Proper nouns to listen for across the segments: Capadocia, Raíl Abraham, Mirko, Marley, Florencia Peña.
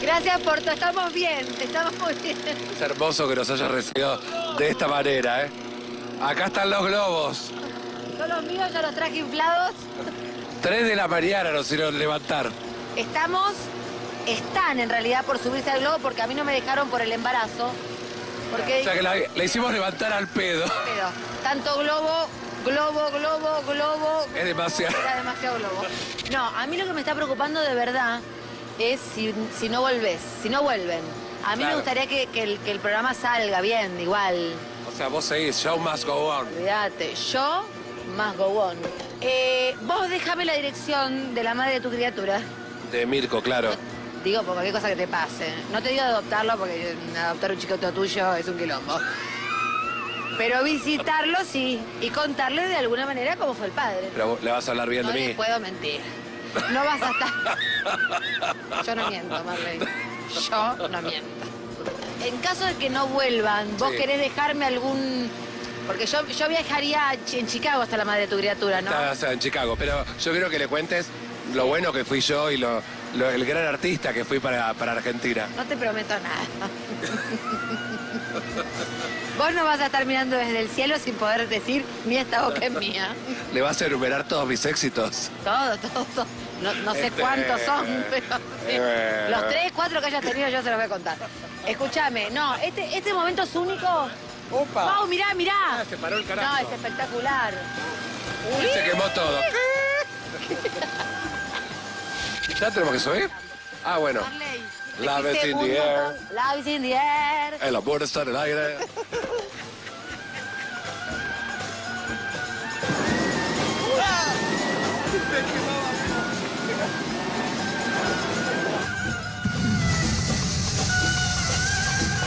Gracias por todo, estamos muy bien. Es hermoso que nos hayas recibido de esta manera, ¿eh? Acá están los globos. Son los míos, yo los traje inflados. 3 de la mañana nos hicieron levantar. Están en realidad por subirse al globo porque a mí no me dejaron por el embarazo. Porque... O sea que la hicimos levantar al pedo. Tanto globo, globo. Es demasiado. Era demasiado globo. No, a mí lo que me está preocupando de verdad es si no volvés, si no vuelven. A mí me gustaría que el programa salga bien, igual. O sea, vos seguís, show must go on. Olvídate, show must go on. Vos déjame la dirección de la madre de tu criatura. De Mirko, claro. Digo, por cualquier cosa que te pase. No te digo de adoptarlo, porque adoptar un chiquito tuyo es un quilombo. Pero visitarlo, sí. Y contarle de alguna manera cómo fue el padre. Pero le vas a hablar bien de mí. No puedo mentir. No vas a estar... Yo no miento, Marley. Yo no miento. En caso de que no vuelvan, ¿vos querés dejarme algún...? Porque yo viajaría en Chicago hasta la madre de tu criatura, ¿no? O sea, en Chicago. Pero yo quiero que le cuentes lo bueno que fui yo y el gran artista que fui para Argentina. No te prometo nada. Vos no vas a estar mirando desde el cielo sin poder decir, ni esta boca es mía. Le vas a enumerar todos mis éxitos. Todos. No sé cuántos son, pero los 3, 4 que hayas tenido yo se los voy a contar. Escúchame, no, este momento es único. Opa. Pau, mirá. Ah, se paró el carajo. No, es espectacular. Uy, se quemó todo. ¿Ya tenemos que subir? Ah, bueno. Love is in the air. Love is in the air. El amor está en el aire.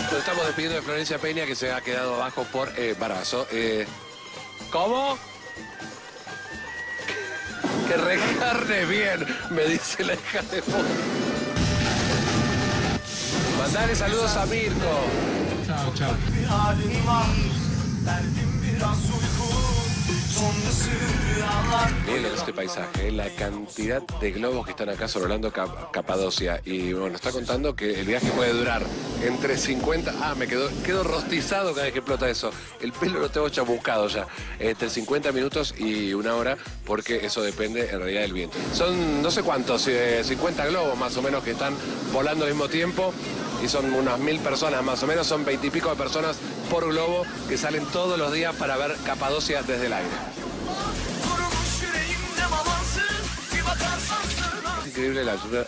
Nos estamos despidiendo de Florencia Peña, que se ha quedado abajo por embarazo. ¿Cómo? Que recarne bien, me dice la hija de puta. Mandale saludos a Mirko. Chao, chao. Miren este paisaje, la cantidad de globos que están acá sobrevolando Capadocia. Y bueno, está contando que el viaje puede durar entre 50... Ah, quedo rostizado cada vez que explota eso. El pelo lo tengo chamuscado ya. Entre 50 minutos y 1 hora, porque eso depende en realidad del viento. Son no sé cuántos, 50 globos más o menos que están volando al mismo tiempo. Y son unas 1000 personas más o menos, son 20 y pico de personas por globo que salen todos los días para ver Capadocia desde el aire. Es increíble la altura.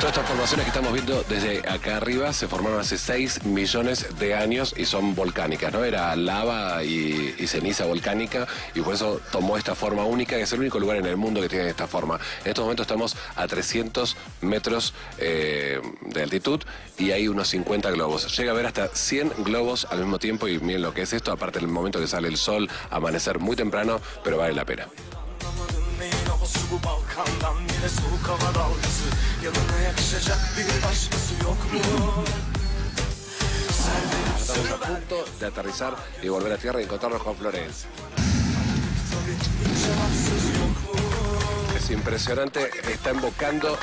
Todas estas formaciones que estamos viendo desde acá arriba se formaron hace 6 millones de años y son volcánicas, ¿no? Era lava y ceniza volcánica, y por eso tomó esta forma única, que es el único lugar en el mundo que tiene esta forma. En estos momentos estamos a 300 metros de altitud y hay unos 50 globos. Llega a haber hasta 100 globos al mismo tiempo, y miren lo que es esto, aparte del momento que sale el sol, amanecer muy temprano, pero vale la pena. Bu Balkan'dan yine soğuk hava dalgası yanına yakışacak bir başkası yok mu? Estamos a punto de aterrizar y volver a tierra y encontrarnos con Florencia. Es impresionante, está embocando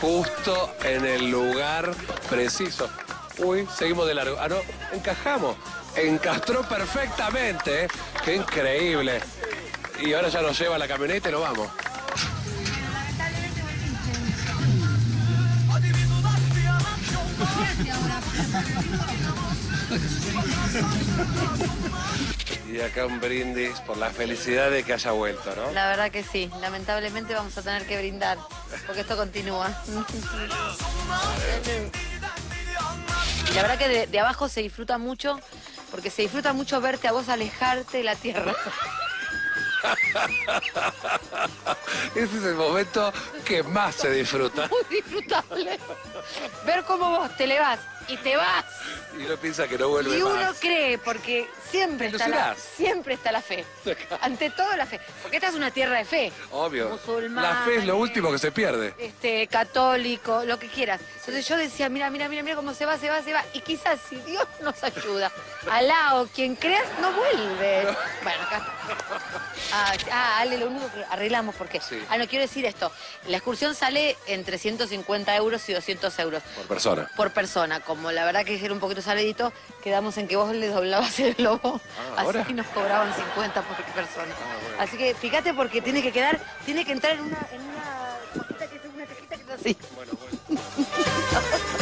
justo en el lugar preciso. Uy, seguimos de largo. Ah, no, encajamos. Encastró perfectamente, ¿eh? Qué increíble. Y ahora ya nos lleva la camioneta y nos vamos. Y acá un brindis por la felicidad de que haya vuelto, ¿no? La verdad que sí. Lamentablemente vamos a tener que brindar, porque esto continúa. La verdad que de abajo se disfruta mucho, porque se disfruta mucho verte a vos alejarte de la tierra. Ese es el momento que más se disfruta. Muy disfrutable. Ver cómo vos te levás y te vas. Y uno piensa que no vuelve más. Y uno cree, porque siempre está la fe. Ante todo la fe. Porque esta es una tierra de fe. Obvio. Musulmán. La fe es lo último que se pierde. Católico, lo que quieras. Entonces yo decía, mira cómo se va. Y quizás si Dios nos ayuda, Alá o quien creas, no vuelve. No. Bueno, acá está. Ah, sí. ah, Ale, lo único que arreglamos, porque... Sí. Ah, no, quiero decir esto. La excursión sale entre 150 euros y 200 euros. Por persona. Por persona. Como la verdad que era un poquito saladito, quedamos en que vos le doblabas el globo. Ah, así que nos cobraban 50 por persona. Ah, bueno. Así que fíjate, porque tiene que quedar, tiene que entrar en una cosita que es una tejita que es así. Bueno, bueno.